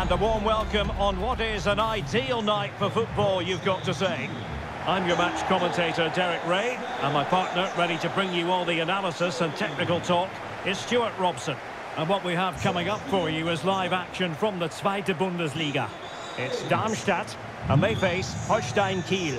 And a warm welcome on what is an ideal night for football, you've got to say. I'm your match commentator, Derek Ray, and my partner, ready to bring you all the analysis and technical talk, is Stuart Robson. And what we have coming up for you is live action from the Zweite Bundesliga. It's Darmstadt, and they face Holstein Kiel.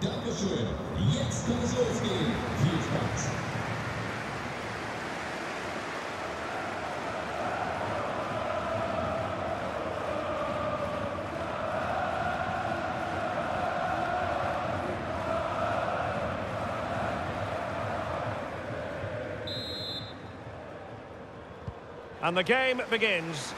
Dankeschön. Jetzt kann es losgehen. Viel Spaß. And the game begins.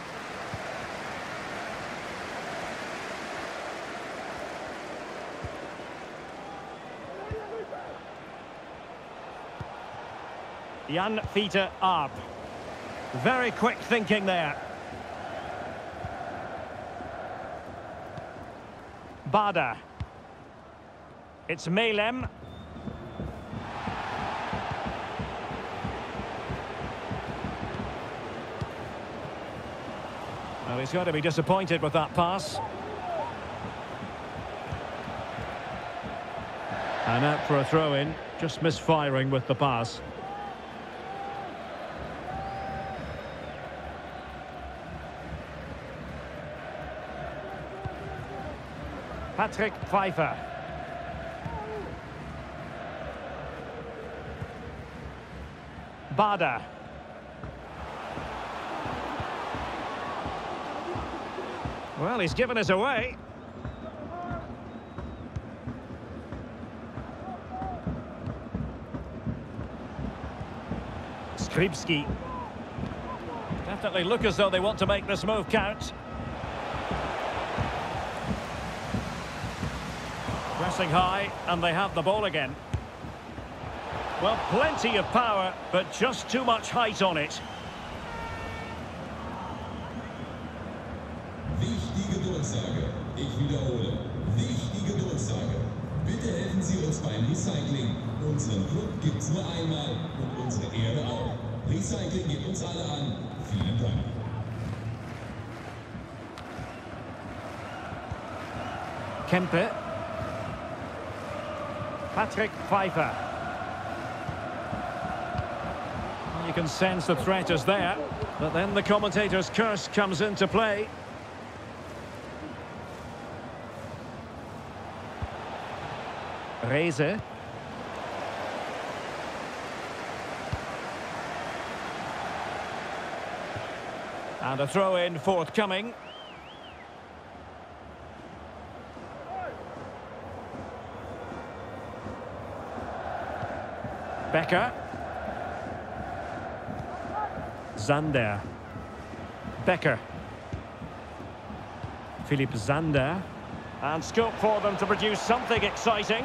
Jan Fiete Arp. Very quick thinking there. Bader. It's Mehlem. Well, he's got to be disappointed with that pass. And out for a throw-in, just misfiring with the pass. Patrick Pfeiffer. Bader. Well, he's given us away. Skrzybski. Definitely look as though they want to make this move count. Pressing high, and they have the ball again. Well, plenty of power, but just too much height on it. Wichtige Durchsage. Ich wiederhole. Wichtige Durchsage. Bitte helfen Sie uns beim Recycling. Unseren Club gibt's nur einmal und unsere Erde auch. Recycling geht uns alle an. Vielen Dank. Kempe. Patrick Pfeiffer. You can sense the threat is there, but then the commentator's curse comes into play. Reze. And a throw-in forthcoming. Becker. Zander. Becker. Philipp Zander. And scope for them to produce something exciting.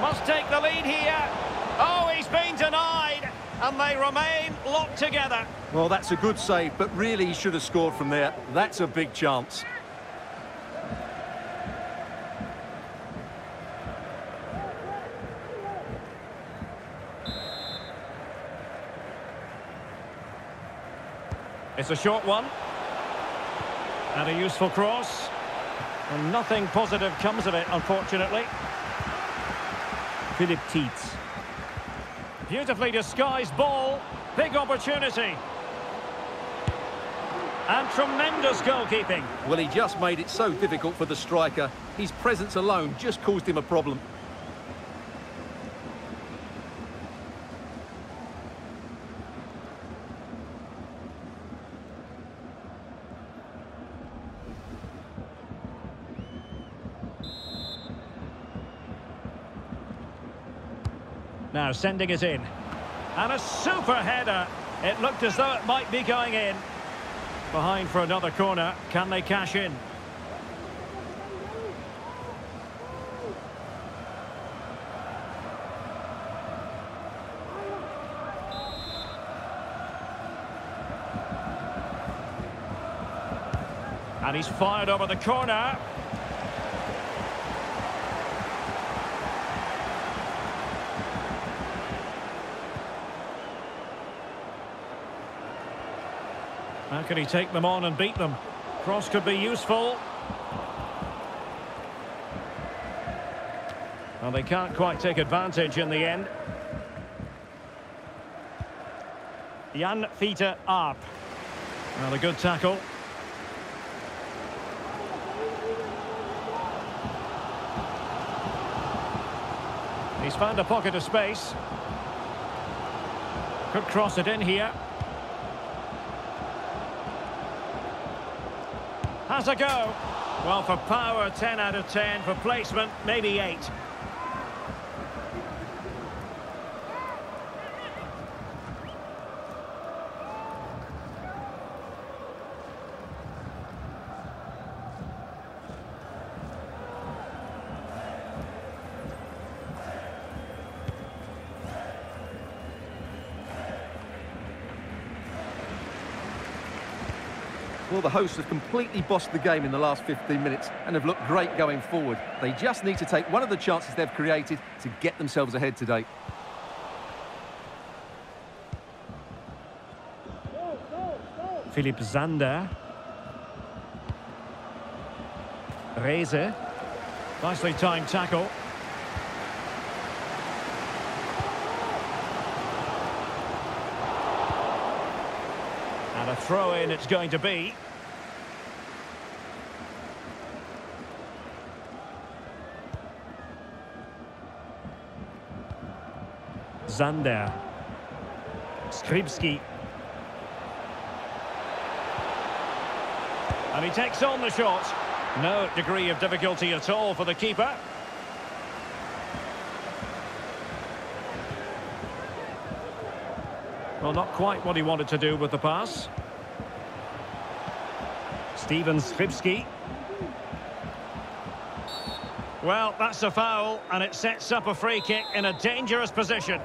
Must take the lead here. Oh, he's been denied. And they remain locked together. Well, that's a good save, but really he should have scored from there. That's a big chance. It's a short one. And a useful cross. And nothing positive comes of it, unfortunately. Philipp Tietz. Beautifully disguised ball. Big opportunity. And tremendous goalkeeping. Well, he just made it so difficult for the striker. His presence alone just caused him a problem. Now sending it in. And a super header. It looked as though it might be going in. Behind for another corner. Can they cash in? And he's fired over the corner. How can he take them on and beat them? Cross could be useful. Well, they can't quite take advantage in the end. Jan Fiete Arp. Well, a good tackle. He's found a pocket of space. Could cross it in here. Has a go. Well, for power, 10 out of 10. For placement, maybe 8. Well, the hosts have completely bossed the game in the last 15 minutes and have looked great going forward. They just need to take one of the chances they've created to get themselves ahead today. Go. Philipp Zander. Reese. Nicely timed tackle. And a throw-in it's going to be. Zander. Skrzybski. And he takes on the shot. No degree of difficulty at all for the keeper. Well, not quite what he wanted to do with the pass. Steven Skrzybski. Well, that's a foul, and it sets up a free kick in a dangerous position.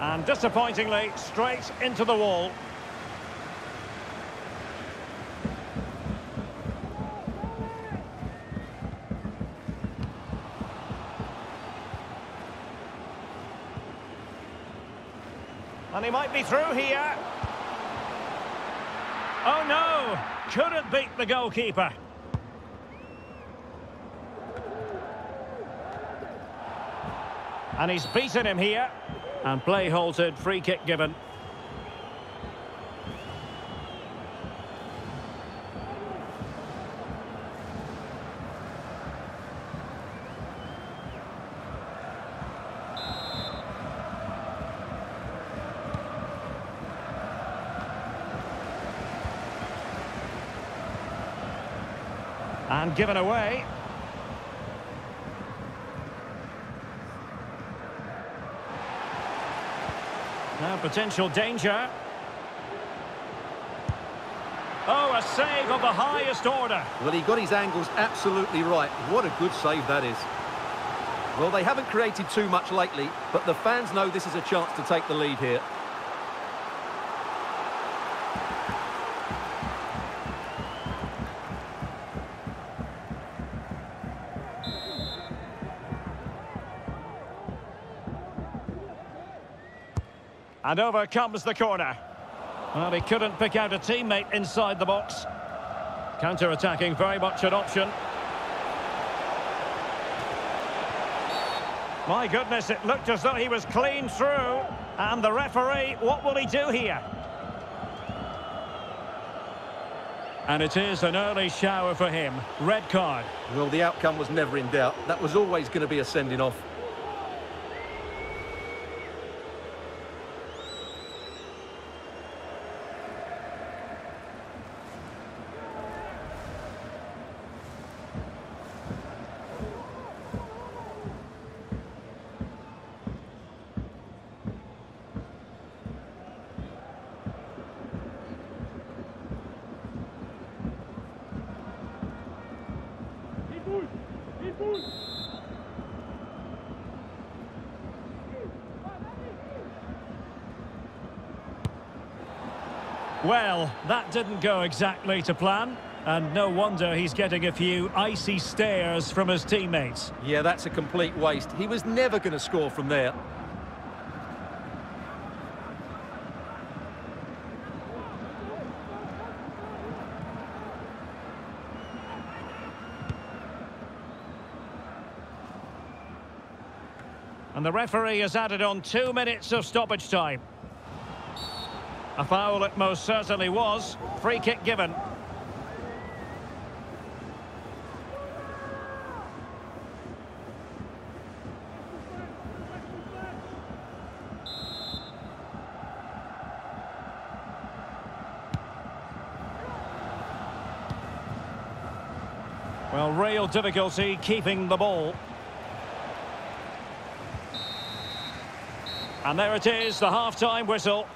And disappointingly, straight into the wall. And he might be through here. Oh no! Couldn't beat the goalkeeper. And he's beaten him here. And play halted, free kick given. And given away. Now potential danger. Oh, a save of the highest order. Well, he got his angles absolutely right. What a good save that is. Well, they haven't created too much lately, but the fans know this is a chance to take the lead here. And over comes the corner. Well, he couldn't pick out a teammate inside the box. Counter-attacking, very much an option. My goodness, it looked as though he was clean through. And the referee, what will he do here? And it is an early shower for him. Red card. Well, the outcome was never in doubt. That was always going to be a sending off. Well, that didn't go exactly to plan, and no wonder he's getting a few icy stares from his teammates. Yeah, that's a complete waste. He was never going to score from there. And the referee has added on 2 minutes of stoppage time. A foul it most certainly was. Free kick given. Well, real difficulty keeping the ball. And there it is, the half-time whistle.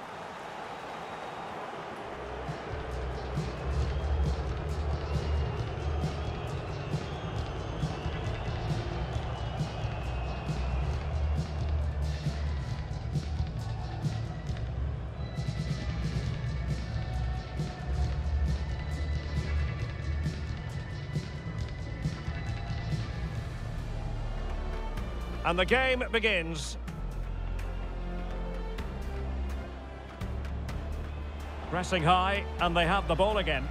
And the game begins. Pressing high, and they have the ball again.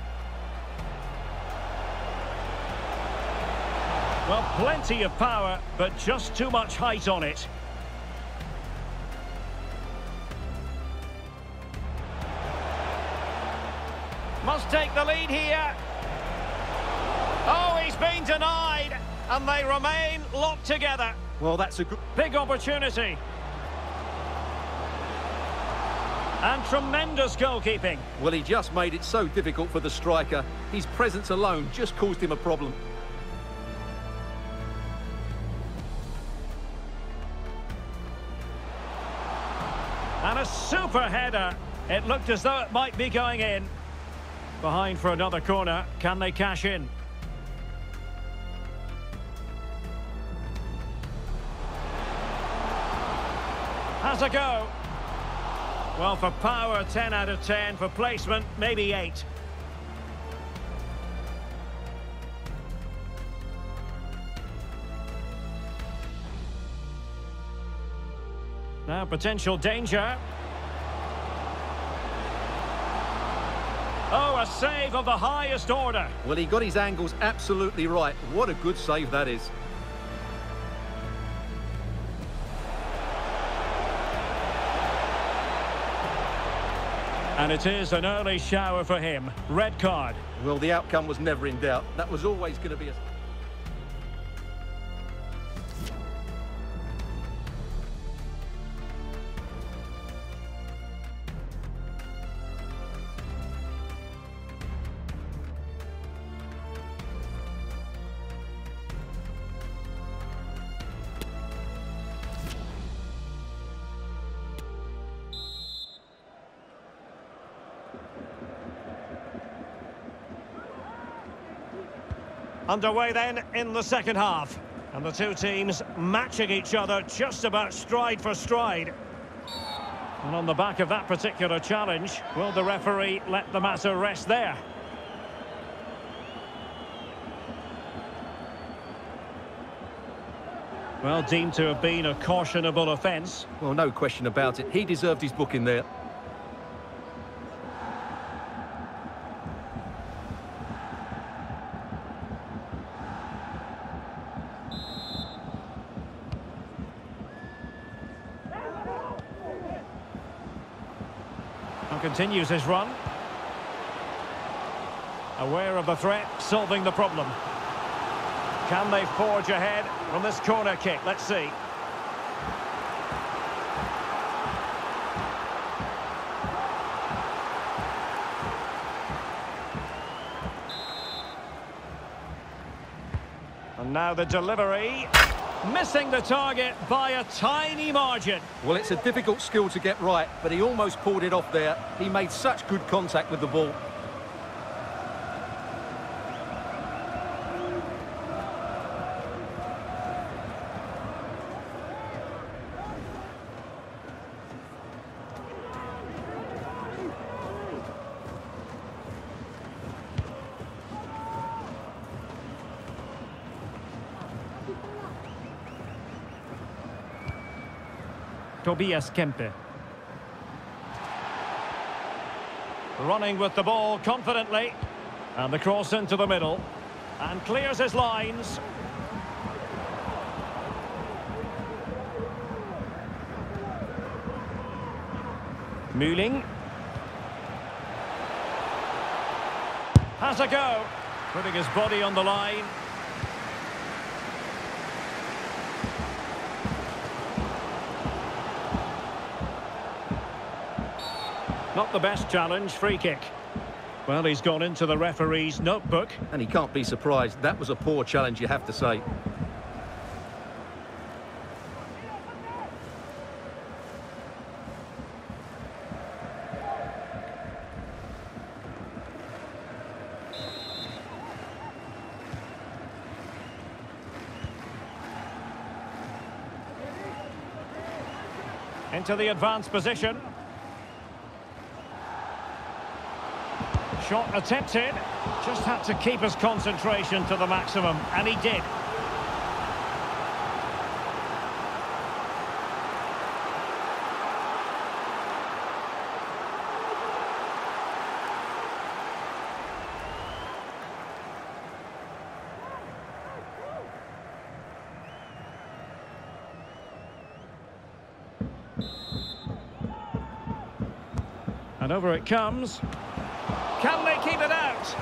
Well, plenty of power, but just too much height on it. Must take the lead here. Oh, he's been denied, and they remain locked together. Well, that's a big opportunity. And tremendous goalkeeping. Well, he just made it so difficult for the striker. His presence alone just caused him a problem. And a super header. It looked as though it might be going in. Behind for another corner. Can they cash in? Has a go. Well, for power, 10 out of 10. For placement, maybe 8. Now, potential danger. Oh, a save of the highest order. Well, he got his angles absolutely right. What a good save that is. And it is an early shower for him. Red card. Well, the outcome was never in doubt. That was always going to be a... Underway then in the second half. And the two teams matching each other just about stride for stride. And on the back of that particular challenge, will the referee let the matter rest there? Well, deemed to have been a cautionable offence. Well, no question about it. He deserved his booking there. And continues his run. Aware of the threat, solving the problem. Can they forge ahead from this corner kick? Let's see. And now the delivery. Missing the target by a tiny margin. Well, it's a difficult skill to get right, but he almost pulled it off there. He made such good contact with the ball. Tobias Kempe. Running with the ball confidently. And the cross into the middle. And clears his lines. Mühling. Has a go. Putting his body on the line. Not the best challenge, free kick. Well, he's gone into the referee's notebook. And he can't be surprised. That was a poor challenge, you have to say. Into the advanced position. Shot attempted, just had to keep his concentration to the maximum, and he did. And over it comes. Can they keep it out?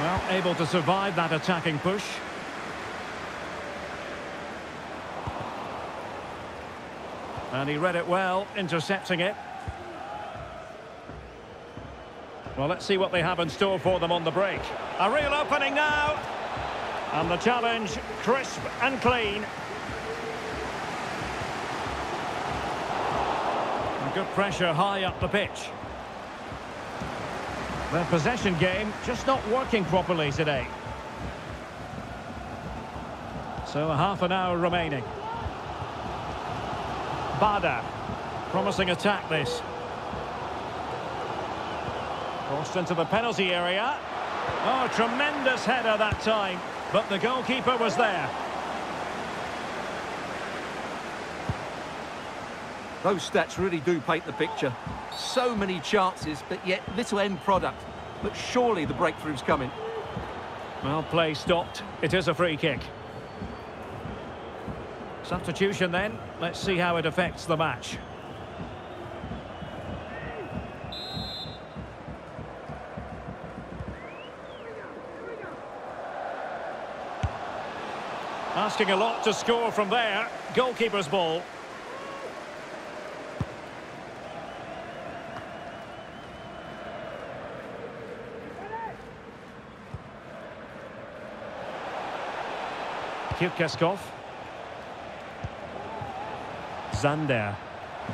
Well, able to survive that attacking push. And he read it well, intercepting it. Well, let's see what they have in store for them on the break. A real opening now. And the challenge, crisp and clean. And good pressure high up the pitch. Their possession game just not working properly today. So half an hour remaining. Bader, promising attack this. Crossed into the penalty area. Oh, tremendous header that time, but the goalkeeper was there. Those stats really do paint the picture. So many chances, but yet little end product. But surely the breakthrough's coming. Well, play stopped. It is a free kick. Substitution then. Let's see how it affects the match. Asking a lot to score from there. Goalkeeper's ball. Kirkeskov. Zander.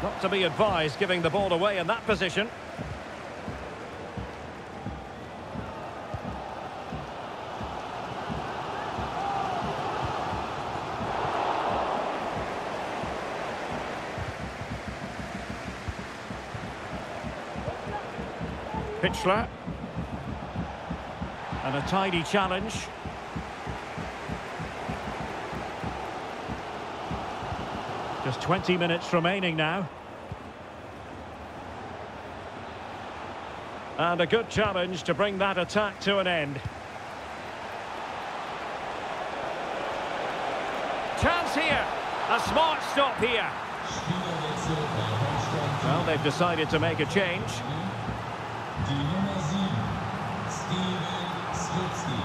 Not to be advised, giving the ball away in that position. Pichler. And a tidy challenge. Just 20 minutes remaining now. And a good challenge to bring that attack to an end. Chance here. A smart stop here. Well, they've decided to make a change. Steven Skrzybski.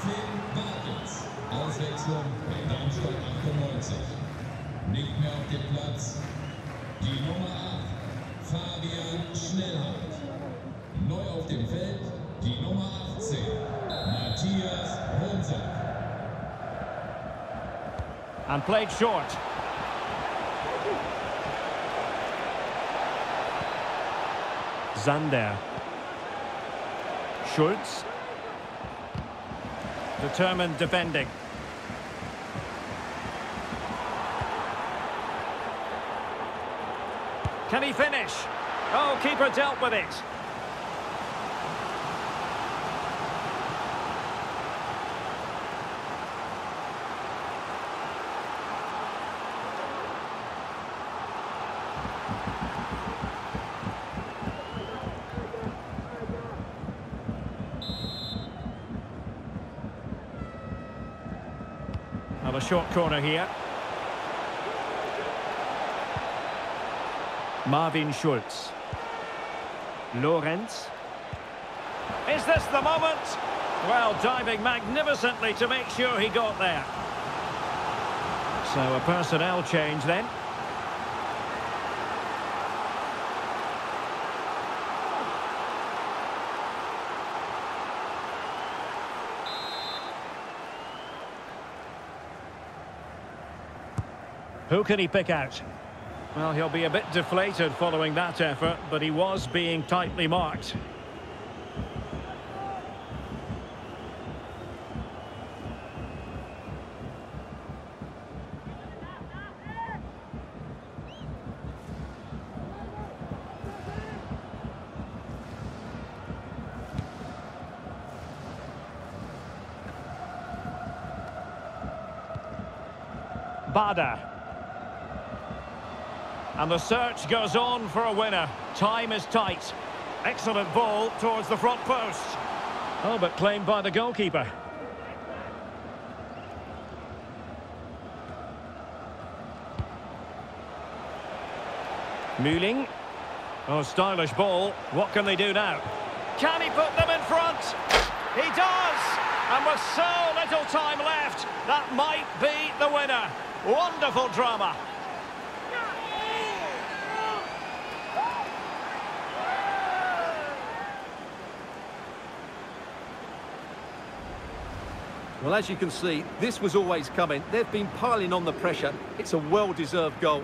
Finn Bartels. Auswechslung bei Darmstadt 98. Nicht mehr auf dem Platz. Die Nummer 8, Fabian Schnellheit. Neu auf dem Feld, die Nummer 18, Matthias Ronsack. And played short. Zander. Schulz. Determined defending. Can he finish? Oh, keeper dealt with it. Have a short corner here. Marvin Schulz. Lorenz. Is this the moment? Well, diving magnificently to make sure he got there. So a personnel change then. Who can he pick out? Well, he'll be a bit deflated following that effort, but he was being tightly marked. Bader. And the search goes on for a winner. Time is tight. Excellent ball towards the front post. Oh, but claimed by the goalkeeper. Mühling. Oh, stylish ball. What can they do now? Can he put them in front? He does! And with so little time left, that might be the winner. Wonderful drama. Well, as you can see, this was always coming. They've been piling on the pressure. It's a well-deserved goal.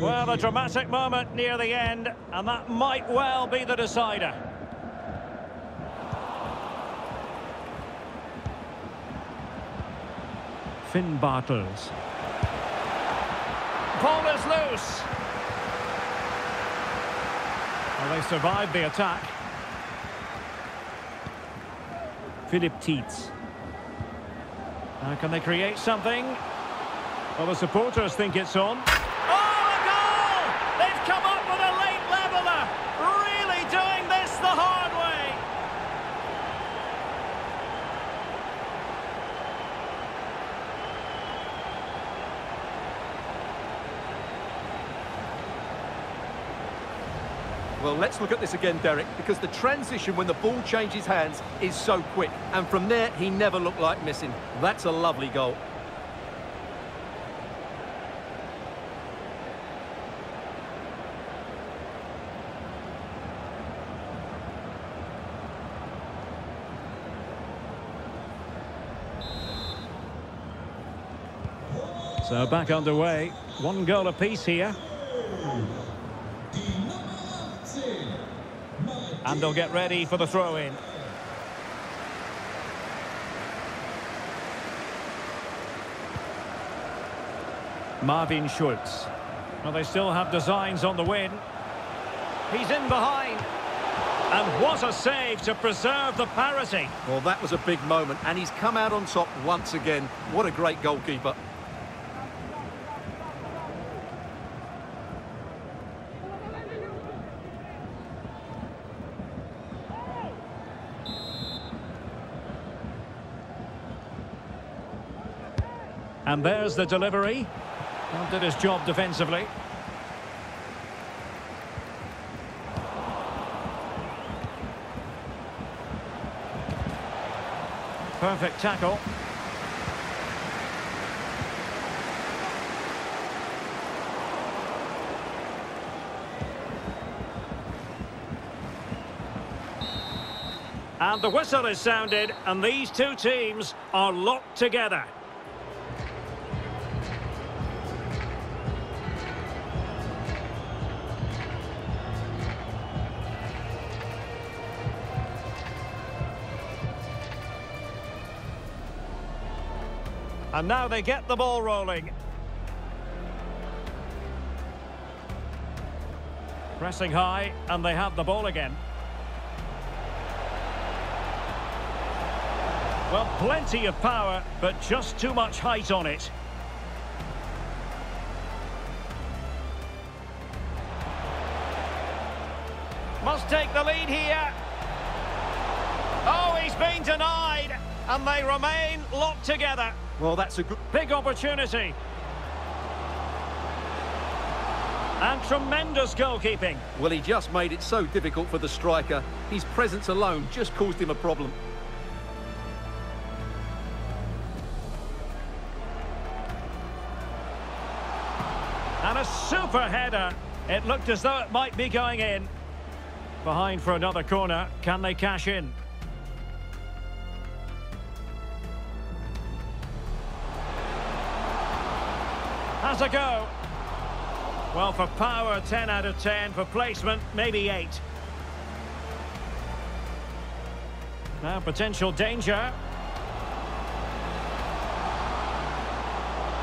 Well, a dramatic moment near the end, and that might well be the decider. Finn Bartels. Ball is loose. Well, they survived the attack. Philip Tietz. Now, can they create something? Well, the supporters think it's on. Come up with a late leveler, really doing this the hard way. Well, let's look at this again, Derek, because the transition when the ball changes hands is so quick, and from there he never looked like missing. That's a lovely goal. So back underway. One goal apiece here. And they'll get ready for the throw-in. Marvin Schulz. Well, they still have designs on the win. He's in behind. And what a save to preserve the parity. Well, that was a big moment, and he's come out on top once again. What a great goalkeeper. And there's the delivery. Well, did his job defensively. Perfect tackle. And the whistle is sounded, and these two teams are locked together. And now they get the ball rolling. Pressing high, and they have the ball again. Well, plenty of power, but just too much height on it. Must take the lead here. Oh, he's been denied, and they remain locked together. Well, that's a big opportunity. And tremendous goalkeeping. Well, he just made it so difficult for the striker. His presence alone just caused him a problem. And a super header. It looked as though it might be going in. Behind for another corner. Can they cash in? Has a go. Well, for power, 10 out of 10. For placement, maybe 8. Now, potential danger.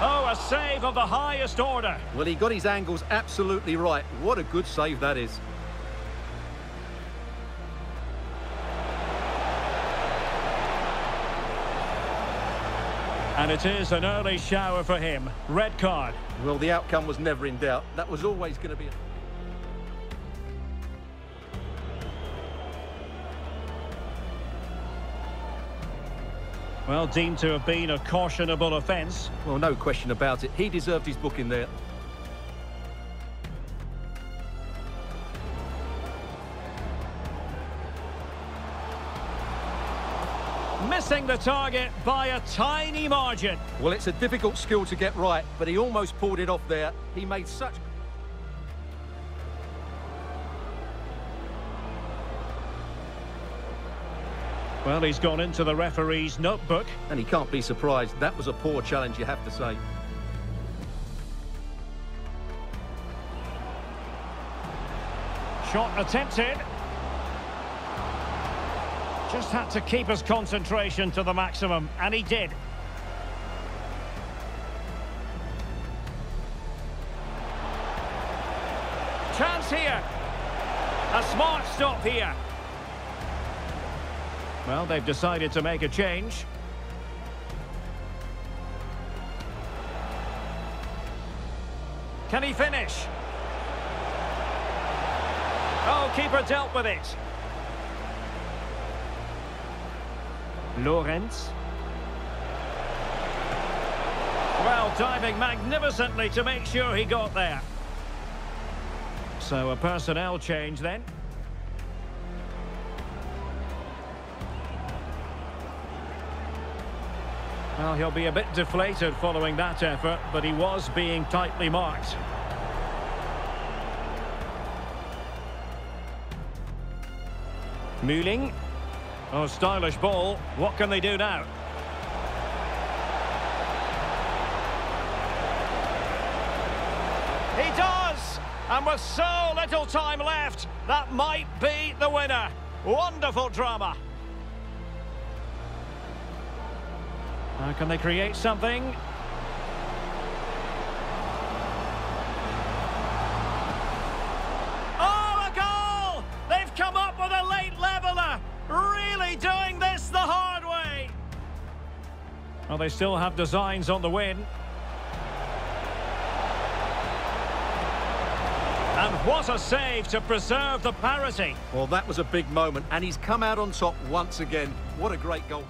Oh, a save of the highest order. Well, he got his angles absolutely right. What a good save that is. And it is an early shower for him. Red card. Well, the outcome was never in doubt. That was always going to be... Well, deemed to have been a cautionable offence. Well, no question about it. He deserved his book in there. Missing the target by a tiny margin. Well, it's a difficult skill to get right, but he almost pulled it off there. He made such... Well, he's gone into the referee's notebook. And he can't be surprised. That was a poor challenge, you have to say. Shot attempted. Just had to keep his concentration to the maximum, and he did. Chance here. A smart stop here. Well, they've decided to make a change. Can he finish? Oh, keeper dealt with it. Lorenz. Well, diving magnificently to make sure he got there. So a personnel change then. Well, he'll be a bit deflated following that effort, but he was being tightly marked. Mühling. Oh, stylish ball. What can they do now? He does! And with so little time left, that might be the winner. Wonderful drama. Now can they create something? Well, they still have designs on the win. And what a save to preserve the parity. Well, that was a big moment, and he's come out on top once again. What a great goal.